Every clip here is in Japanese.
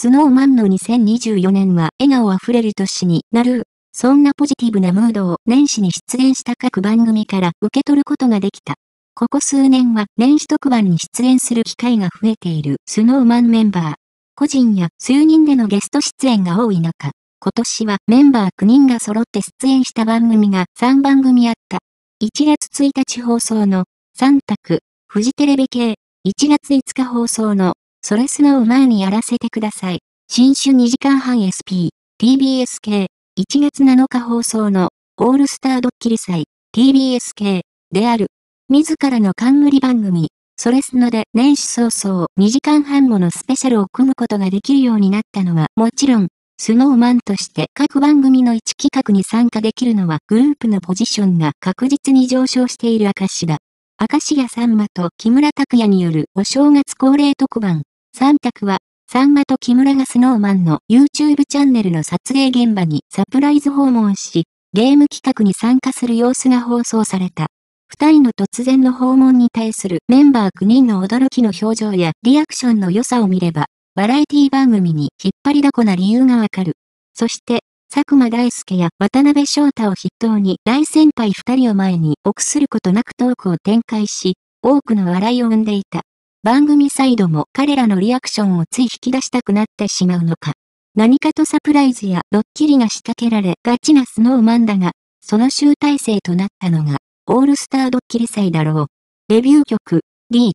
SnowMan の2024年は笑顔あふれる年になる。そんなポジティブなムードを年始に出演した各番組から受け取ることができた。ここ数年は年始特番に出演する機会が増えているSnowManメンバー。個人や数人でのゲスト出演が多い中、今年はメンバー9人が揃って出演した番組が3番組あった。1月1日放送の3択、フジテレビ系、1月5日放送のそれSnowManにやらせてください。新春2時間半 SP、TBS系、1月7日放送のオールスタードッキリ祭、TBS系である。自らの冠番組、それSNOWで年始早々2時間半ものスペシャルを組むことができるようになったのはもちろん、SnowManとして各番組の一企画に参加できるのはグループのポジションが確実に上昇している証だ。明石家さんまと木村拓哉によるお正月恒例特番、3択は、さんまと木村がSnowManの YouTube チャンネルの撮影現場にサプライズ訪問し、ゲーム企画に参加する様子が放送された。二人の突然の訪問に対するメンバー9人の驚きの表情やリアクションの良さを見れば、バラエティ番組に引っ張りだこな理由がわかる。そして、佐久間大介や渡辺翔太を筆頭に大先輩二人を前に臆することなくトークを展開し、多くの笑いを生んでいた。番組サイドも彼らのリアクションをつい引き出したくなってしまうのか。何かとサプライズやドッキリが仕掛けられがちなSnowManだが、その集大成となったのが、オールスタードッキリ祭だろう。デビュー曲、D、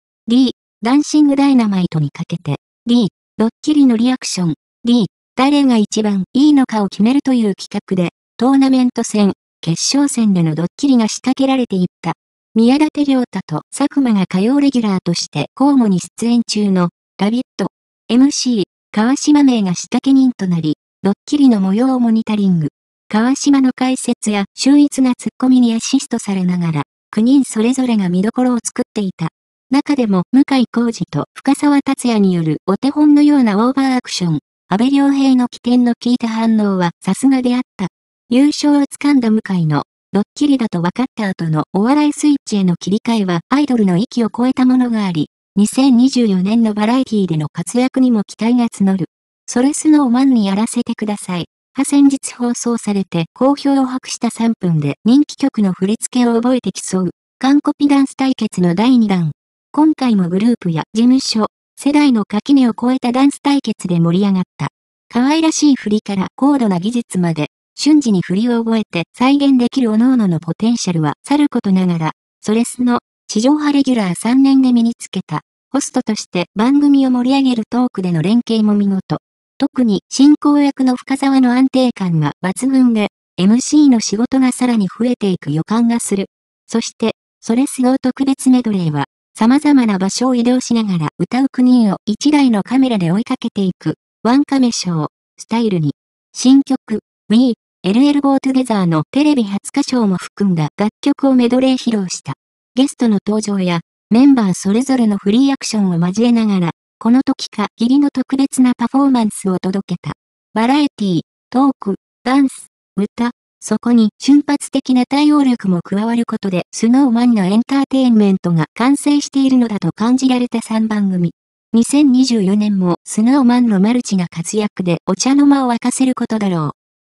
ダンシングダイナマイトにかけて、D、ドッキリのリアクション、D、誰が一番いいのかを決めるという企画で、トーナメント戦、決勝戦でのドッキリが仕掛けられていった。宮舘涼太と佐久間が火曜レギュラーとして交互に出演中の、ラビット、MC、川島明が仕掛け人となり、ドッキリの模様をモニタリング。川島の解説や秀逸なツッコミにアシストされながら、9人それぞれが見どころを作っていた。中でも、向井康二と深沢達也によるお手本のようなオーバーアクション、安倍良平の起点の聞いた反応はさすがであった。優勝をつかんだ向井の、ドッキリだと分かった後のお笑いスイッチへの切り替えはアイドルの域を超えたものがあり、2024年のバラエティでの活躍にも期待が募る。それSnowManにやらせてください。先日放送されて好評を博した3分で人気曲の振り付けを覚えて競う、完コピダンス対決の第2弾。今回もグループや事務所、世代の垣根を超えたダンス対決で盛り上がった。可愛らしい振りから高度な技術まで、瞬時に振りを覚えて再現できる各々のポテンシャルはさることながら、それSnowMan地上波レギュラー3年で身につけた、ホストとして番組を盛り上げるトークでの連携も見事。特に進行役の深沢の安定感が抜群で、MC の仕事がさらに増えていく予感がする。そして、それSnowMan特別メドレーは、様々な場所を移動しながら歌う9人を1台のカメラで追いかけていく、ワンカメショー、スタイルに、新曲、We LL Go Togetherのテレビ初歌唱も含んだ楽曲をメドレー披露した。ゲストの登場や、メンバーそれぞれのフリーアクションを交えながら、この時限りの特別なパフォーマンスを届けた。バラエティ、トーク、ダンス、歌、そこに瞬発的な対応力も加わることでSnowManのエンターテインメントが完成しているのだと感じられた3番組。2024年もSnowManのマルチな活躍でお茶の間を沸かせることだろう。